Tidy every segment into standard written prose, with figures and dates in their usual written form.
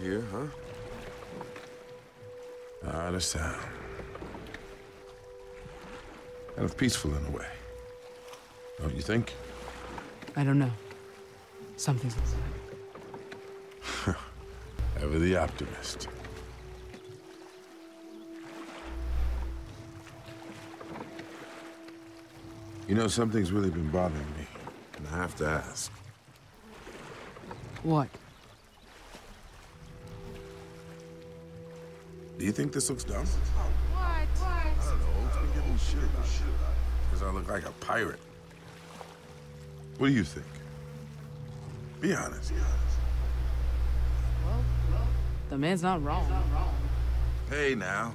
here, huh? Not out of sound. Kind of peaceful in a way. Don't you think? I don't know. Something's inside. Ever the optimist. You know, something's really been bothering me, and I have to ask. What? Do you think this looks dumb? Oh, what? I don't know. Oak's been giving shit about it. Because I look like a pirate. What do you think? Be honest. Well, the man's not wrong. Hey, now.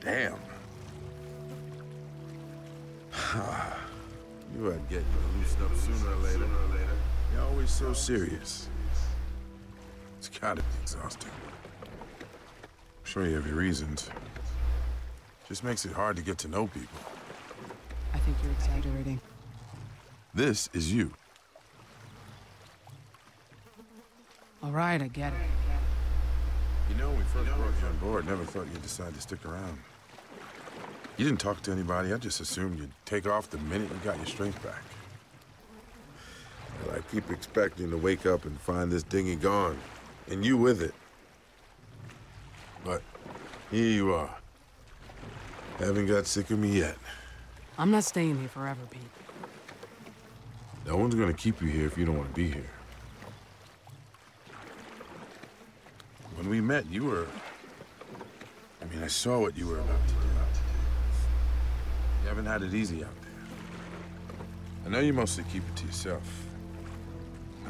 Damn. You are getting loosened up sooner or later. You're always so serious. It's gotta be exhausting. I'm sure you have your reasons. Just makes it hard to get to know people. I think you're exaggerating. This is you. All right, I get it. You know, when we first brought you on board, never thought you'd decide to stick around. You didn't talk to anybody. I just assumed you'd take off the minute you got your strength back. Well, I keep expecting to wake up and find this dinghy gone, and you with it. But here you are. Haven't got sick of me yet. I'm not staying here forever, Pete. No one's gonna keep you here if you don't want to be here. When we met, you were... I mean, I saw what you were about to do. You haven't had it easy out there. I know you mostly keep it to yourself.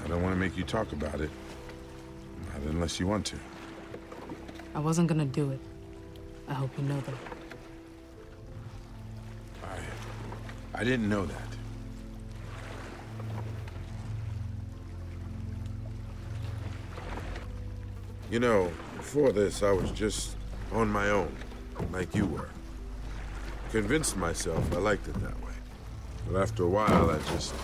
I don't want to make you talk about it. Not unless you want to. I wasn't gonna do it. I hope you know that. I didn't know that. You know, before this, I was just on my own, like you were. Convinced myself I liked it that way. But after a while, I just...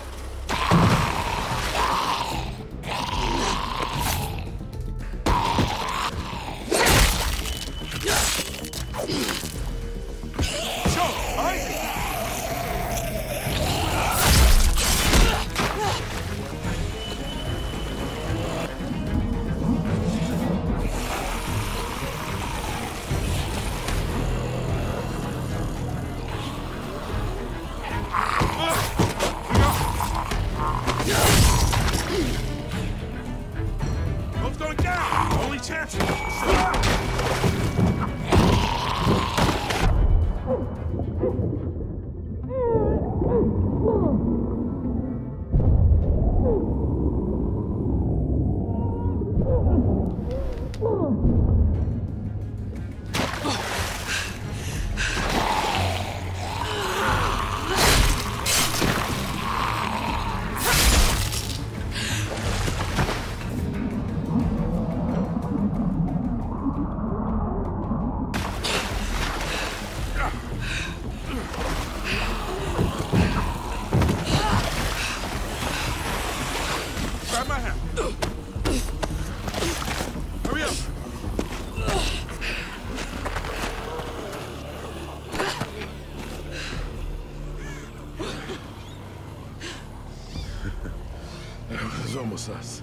Us.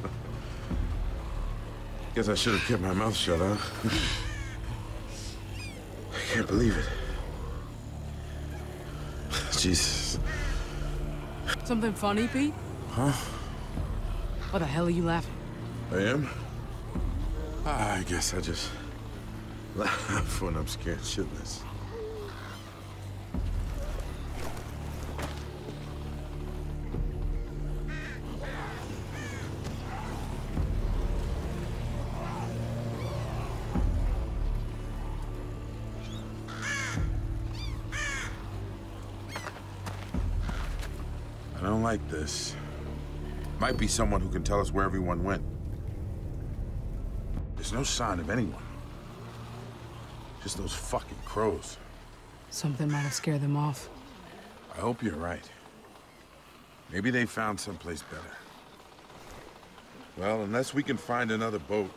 Guess I should have kept my mouth shut, huh? I can't believe it. Jesus. Something funny, Pete? Huh? What the hell are you laughing? I am? I guess I just laugh when I'm scared shitless. Like this. Might be someone who can tell us where everyone went. There's no sign of anyone. Just those fucking crows. Something might have scared them off. I hope you're right. Maybe they found someplace better. Well, unless we can find another boat,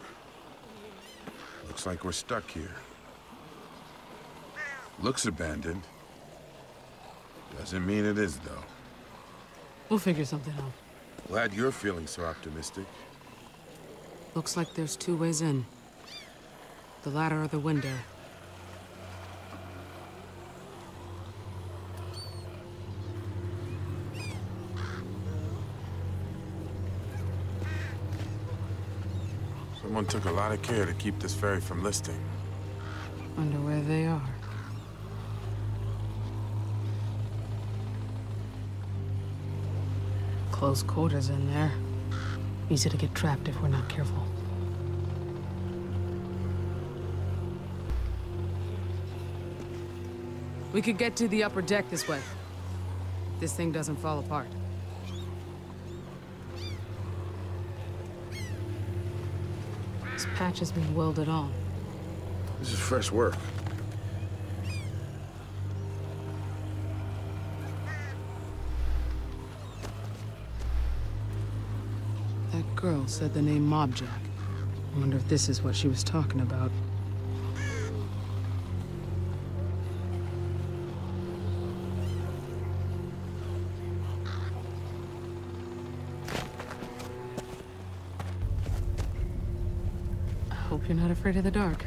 looks like we're stuck here. Looks abandoned. Doesn't mean it is, though. We'll figure something out. Glad you're feeling so optimistic. Looks like there's two ways in. The ladder or the window. Someone took a lot of care to keep this ferry from listing. Wonder where they are. Close quarters in there. Easy to get trapped if we're not careful. We could get to the upper deck this way. This thing doesn't fall apart. This patch has been welded on. This is fresh work. That girl said the name Mob Jack. I wonder if this is what she was talking about. Hope you're not afraid of the dark.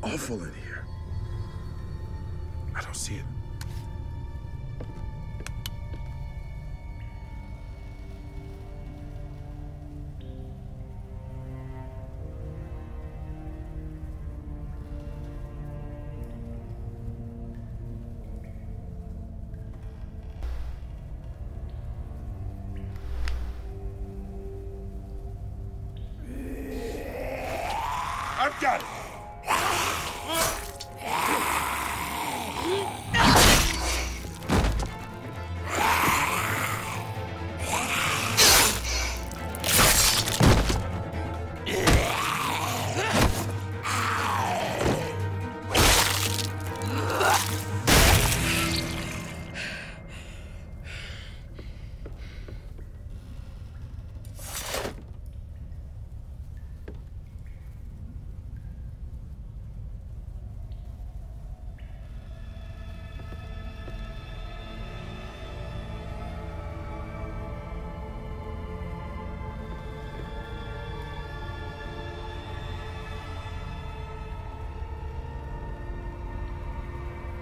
Awful in here. I don't see it. I've got it.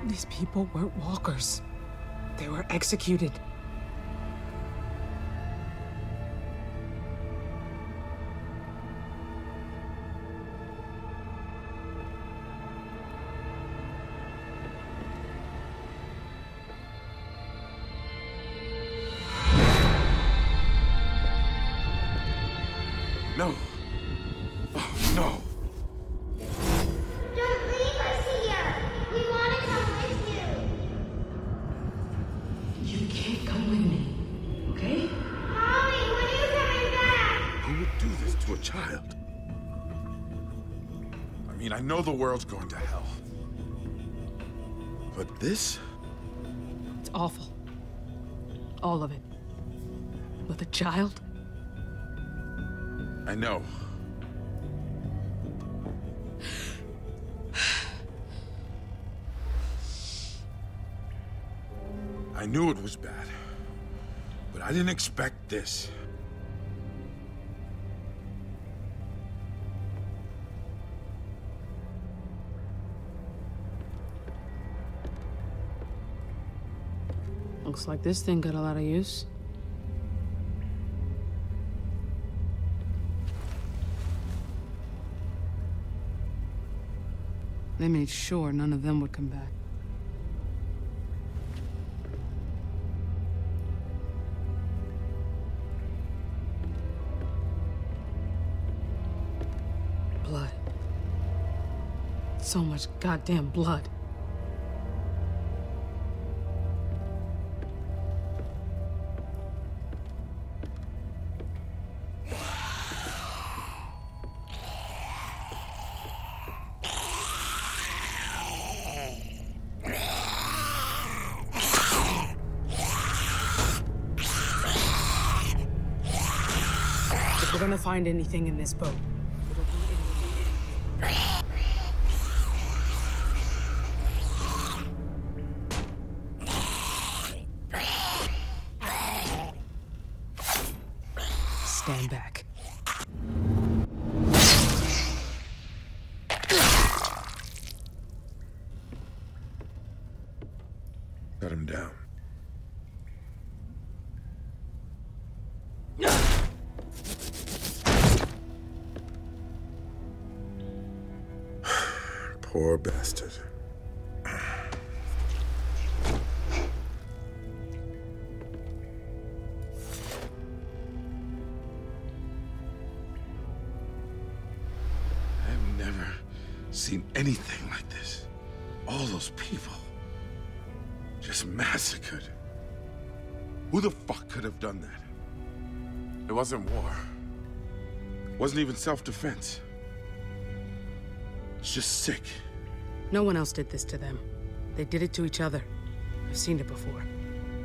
These people weren't walkers. They were executed. No. Oh, no. I know the world's going to hell. But this? It's awful. All of it. With a child? I know. I knew it was bad. But I didn't expect this. Looks like this thing got a lot of use. They made sure none of them would come back. blood. So much goddamn blood. Find anything in this boat. Stand back. Cut him down. Poor bastard. I've never seen anything like this. All those people just massacred. Who the fuck could have done that? It wasn't war. It wasn't even self-defense. It's just sick. No one else did this to them. They did it to each other. I've seen it before.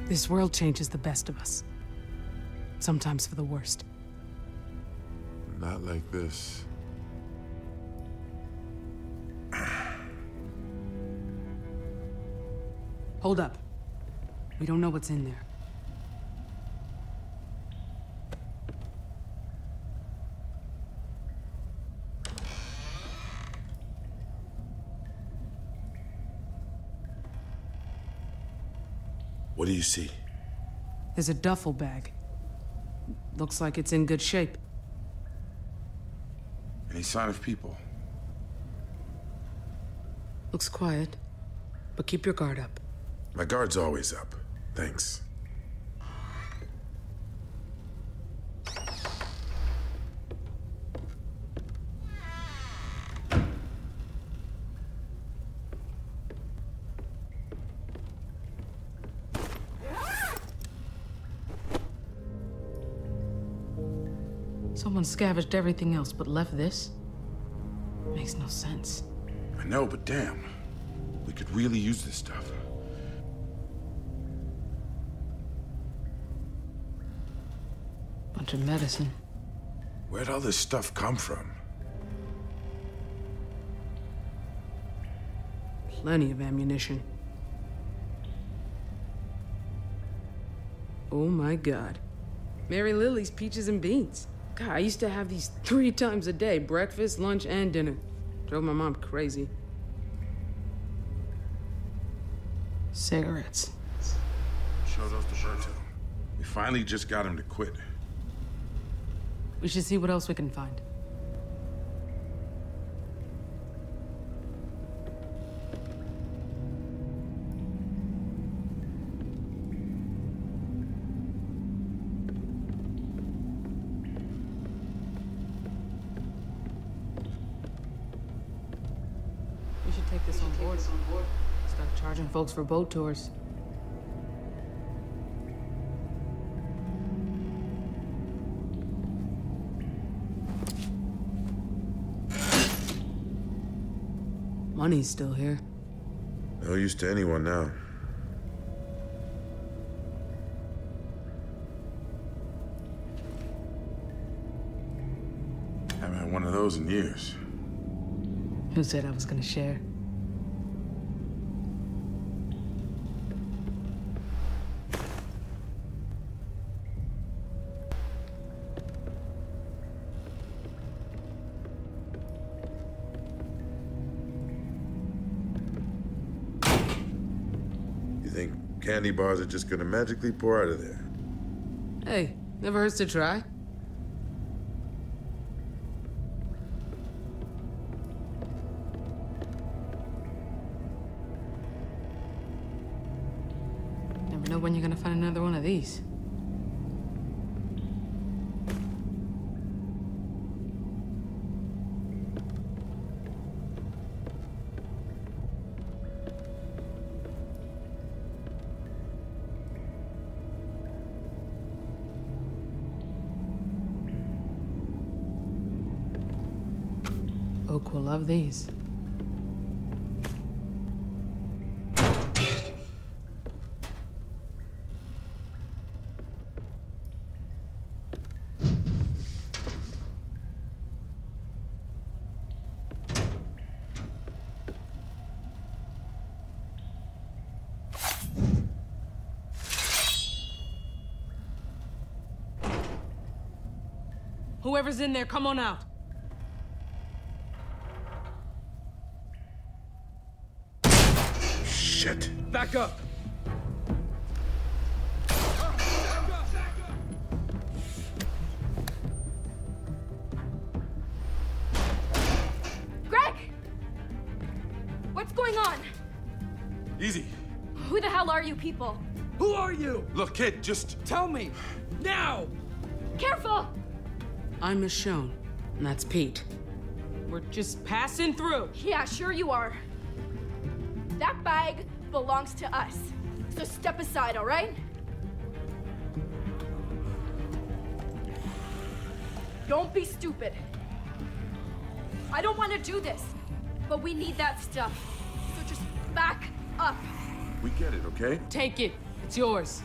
This world changes the best of us. Sometimes for the worst. Not like this. Hold up. We don't know what's in there. What do you see? There's a duffel bag. Looks like it's in good shape. Any sign of people? Looks quiet, but keep your guard up. My guard's always up. Thanks. Someone scavenged everything else, but left this? Makes no sense. I know, but damn. We could really use this stuff. Bunch of medicine. Where'd all this stuff come from? Plenty of ammunition. Oh my god. Mary Lily's peaches and beans. God, I used to have these 3 times a day, breakfast, lunch, and dinner. Drove my mom crazy. Cigarettes. Show those to Berto. We finally just got him to quit. We should see what else we can find. Folks for boat tours. Money's still here. No use to anyone now. Haven't had one of those in years. Who said I was gonna share? Candy bars are just gonna magically pour out of there. Hey, never hurts to try. Never know when you're gonna find another one of these. Oak will love these. Whoever's in there, come on out. Shit! Back up! Greg! What's going on? Easy. Who the hell are you people? Who are you? Look, kid, just tell me. Now! Careful! I'm Michonne, and that's Pete. We're just passing through. Yeah, sure you are. That bag belongs to us, so step aside, all right? Don't be stupid. I don't want to do this, but we need that stuff, so just back up. We get it, okay? Take it. It's yours.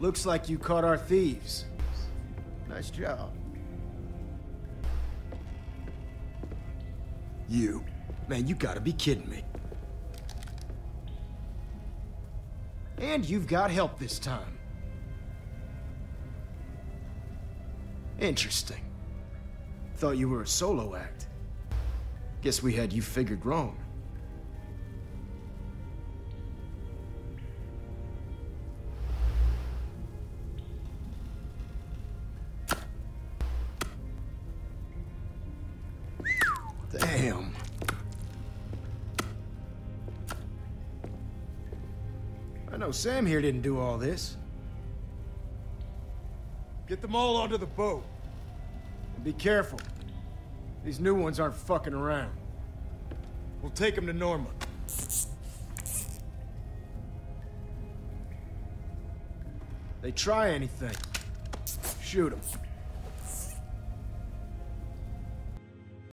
Looks like you caught our thieves. Nice job. You. Man, you gotta be kidding me. And you've got help this time. Interesting. Thought you were a solo act. Guess we had you figured wrong. Sam here didn't do all this. Get them all onto the boat. And be careful. These new ones aren't fucking around. We'll take them to Norma. They try anything, shoot them.